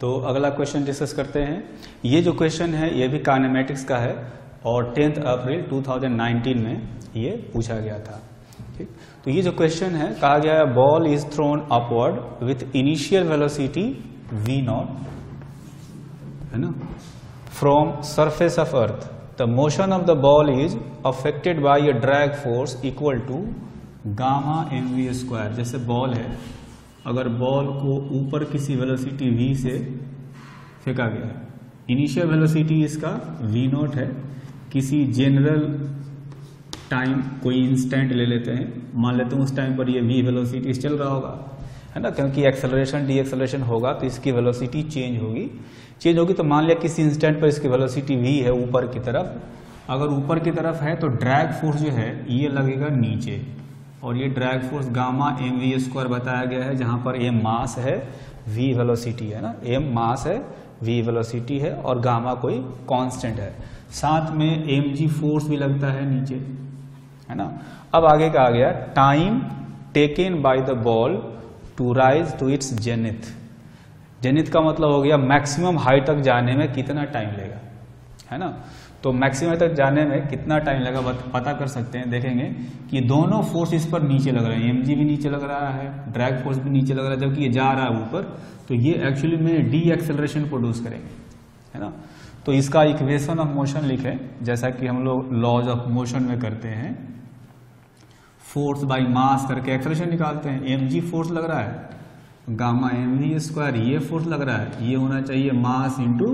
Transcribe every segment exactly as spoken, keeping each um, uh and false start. तो अगला question discuss करते हैं। ये जो क्वेश्चन है ये भी काइनेमेटिक्स का है और टेंथ अप्रैल दो हज़ार उन्नीस में ये पूछा गया था। ठीक, तो ये जो क्वेश्चन है कहा गया है ball is thrown upward with initial velocity v not, है ना, from surface of earth. The motion of the ball is affected by a drag force equal to gamma mv square। जैसे बॉल है, अगर ball को ऊपर किसी velocity v से फेंका गया है, इनिशियल वेलोसिटी इसका v नॉट है, किसी जनरल टाइम कोई इंस्टेंट ले लेते हैं, मान लेते हैं उस टाइम पर ये v वेलोसिटी चल रहा होगा, है ना, क्योंकि एक्सेलरेशन डी एक्सेलरेशन होगा तो इसकी वेलोसिटी चेंज होगी चेंज होगी तो मान लिया किसी इंस्टेंट पर इसकी वेलोसिटी v है ऊपर की तरफ। अगर ऊपर की तरफ है तो ड्रैग फोर्स जो है ये लगेगा नीचे, और ये drag force gamma M we square बताया गया है, जहाँ पर m मास है v वेलोसिटी है ना, m मास है v वेलोसिटी है और गामा कोई कांस्टेंट है, साथ में एम जी फोर्स भी लगता है नीचे, है ना। अब आगे का आ गया time taken by the ball to rise to its zenith. Zenith का मतलब हो गया मैक्सिमम हाइट तक जाने में कितना टाइम लेगा, है ना, तो मैक्सिमम तक जाने में कितना टाइम लगा पता कर सकते हैं। देखेंगे कि दोनों फोर्स इस पर नीचे लग रहे हैं, एम जी भी नीचे लग रहा है, ड्रैग फोर्स भी नीचे लग रहा है, जबकि ये जा रहा है ऊपर, तो ये एक्चुअली में डी एक्सेलरेशन प्रोड्यूस करेंगे, है ना। तो इसका इक्वेशन ऑफ मोशन लिखें जैसा कि हम लोग लॉज ऑफ मोशन में करते हैं, फोर्स बाई मास करके एक्सेलरेशन निकालते हैं। एम जी फोर्स लग रहा है, गामा एम वी स्क्वायर ये फोर्स लग रहा है, ये होना चाहिए मास इंटू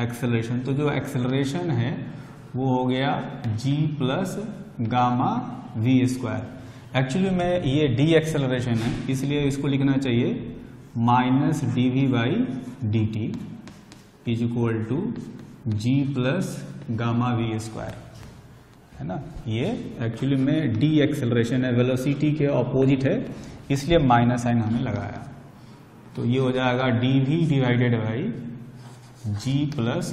एक्सेलरेशन, तो जो एक्सेलरेशन है वो हो गया g plus gamma v square. Actually में ये डी एक्सेलरेशन है इसलिए इसको लिखना चाहिए minus D we by D T is equal to ji plus gamma v square, है ना। ये एक्चुअली में डी एक्सेलरेशन है, वेलोसिटी के ऑपोजिट है इसलिए माइनस साइन हमने लगाया, तो ये हो जाएगा D we divided by g plus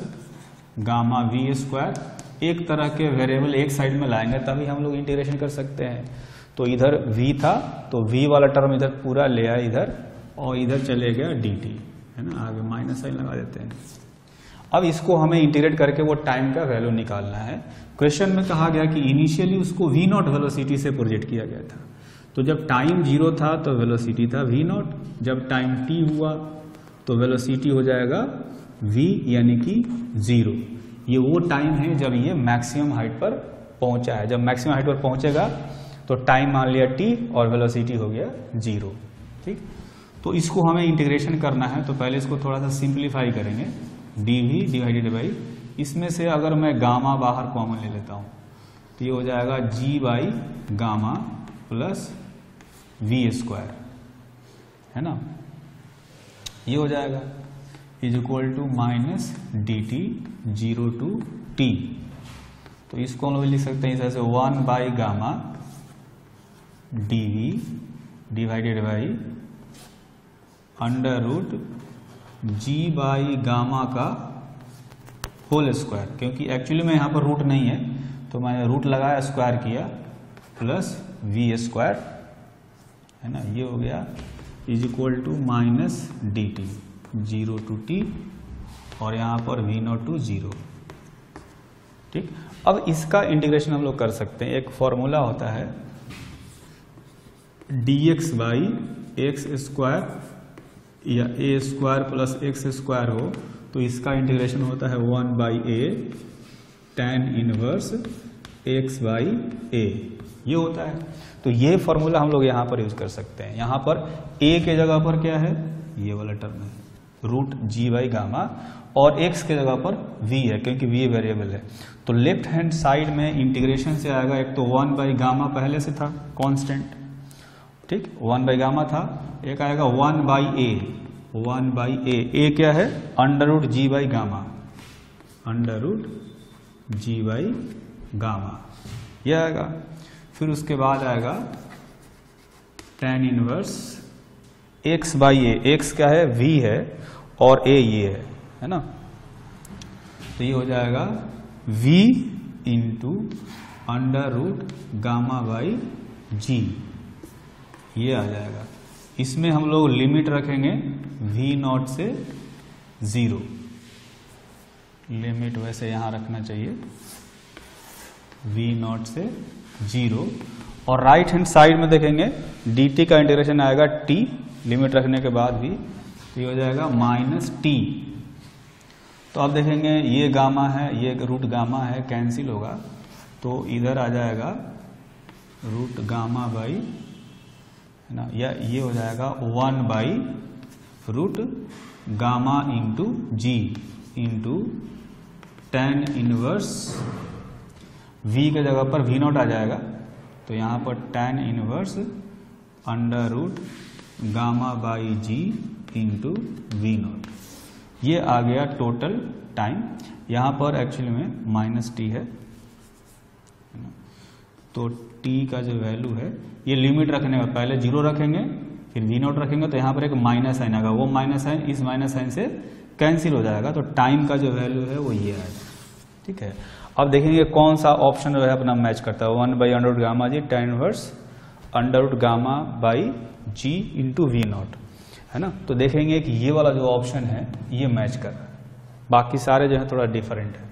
gamma v square. एक तरह के वेरिएबल एक साइड में लाएंगे तभी हम लोग इंटीग्रेशन कर सकते हैं, तो इधर v था तो v वाला टर्म इधर पूरा ले आया इधर और इधर चले गया dt, है ना, आगे माइनस साइन लगा देते हैं। अब इसको हमें इंटीग्रेट करके वो टाइम का वैल्यू निकालना है। क्वेश्चन में कहा गया कि इनिशियली उसको वी नॉट वेलोसिटी से प्रोजेक्ट किया गया था, तो जब टाइम जीरो था तो वेलोसिटी था वी नॉट, जब टाइम टी हुआ तो वेलोसिटी हो जाएगा v यानी कि जीरो। ये वो टाइम है जब ये मैक्सिमम हाइट पर पहुंचा है, जब मैक्सिमम हाइट पर पहुंचेगा तो टाइम मान लिया t और वेलोसिटी हो गया जीरो। ठीक, तो इसको हमें इंटीग्रेशन करना है, तो पहले इसको थोड़ा सा सिंप्लीफाई करेंगे, dv डिवाइडेड बाई, इसमें से अगर मैं गामा बाहर कॉमन ले लेता हूँ तो ये हो जाएगा g by gamma plus v square, है ना, ये हो जाएगा is equal to minus D t zero to t. तो इसको हम लोग लिख सकते हैं इस तरह से one by gamma D we divided by under root ji by gamma का होल स्क्वायर, क्योंकि एक्चुअली में यहाँ पर रूट नहीं है तो मैंने रूट लगाया स्क्वायर किया प्लस वी स्क्वायर, है ना, ये हो गया is equal to minus D t zero to t और यहाँ पर वी नॉट टू जीरो। ठीक, अब इसका इंटीग्रेशन हम लोग कर सकते हैं। एक फॉर्मूला होता है d x by x square या a square plus x square हो तो इसका इंटीग्रेशन होता है one by a tan inverse x by a, ये होता है। तो ये फॉर्मूला हम लोग यहाँ पर यूज कर सकते हैं। यहाँ पर ए के जगह पर क्या है, ये वाला टर्म है रूट जी बाई गामा और एक्स के जगह पर वी है क्योंकि वी वेरिएबल है। तो लेफ्ट हैंड साइड में इंटीग्रेशन से आएगा एक तो वन बाई गामा पहले से था कांस्टेंट, ठीक, वन बाई गामा था, एक आएगा one by a, one by a, a क्या है under root ji by gamma, under root ji by gamma, यह आएगा। फिर उसके बाद आएगा tan inverse x by A, x क्या है v है और a ये है, है ना, तो ये हो जाएगा v into under root gamma by g, ये आ जाएगा। इसमें हम लोग लिमिट रखेंगे v नॉट से जीरो, लिमिट वैसे यहां रखना चाहिए वी नॉट से जीरो। और राइट हैंड साइड में देखेंगे डी टी का इंटीग्रेशन आएगा टी, लिमिट रखने के बाद भी ये हो जाएगा माइनस टी। तो आप देखेंगे ये गामा है, ये रूट गामा है, कैंसिल होगा तो इधर आ जाएगा रूट गामा बाई है ना, या ये हो जाएगा one by root gamma into ji into tan inverse v के जगह पर वी नॉट आ जाएगा तो यहाँ पर tan inverse under root gamma by ji into we not. ये आ गया टोटल टाइम। यहाँ पर एक्चुअली में माइनस टी है तो टी का जो वैल्यू है ये लिमिट रखने में पहले जीरो रखेंगे फिर वी नॉट रखेंगे तो यहाँ पर एक माइनस साइन आएगा, वो माइनस साइन इस माइनस साइन से कैंसिल हो जाएगा तो टाइम का जो वैल्यू है वो ये आएगा। ठीक है, अब देखेंगे कौन सा ऑप्शन जो है अपना मैच करता है। One by under root gamma ji tan inverse under root gamma by ji into we not है ना, तो देखेंगे कि ये वाला जो ऑप्शन है ये मैच कर रहा है, बाकी सारे जो है थोड़ा डिफरेंट है।